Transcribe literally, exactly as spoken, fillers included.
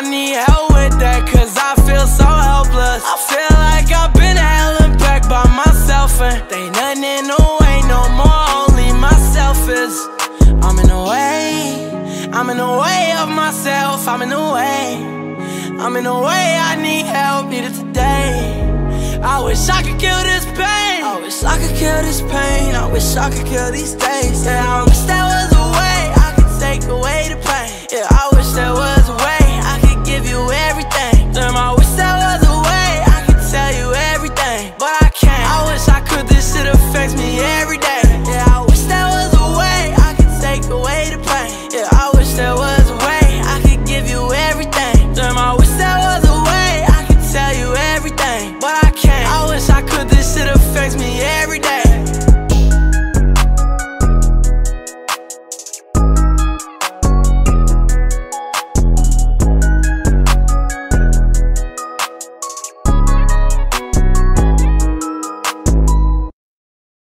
I need help with that, cause I feel so helpless. I feel like I've been held back by myself, and there ain't nothing in the way no more, only myself is. I'm in the way, I'm in the way of myself. I'm in the way, I'm in the way. I need help, need it today. I wish I could kill this pain, I wish I could kill this pain. I wish I could kill these days. Yeah, I wish there was a way I could take away the pain. Yeah, I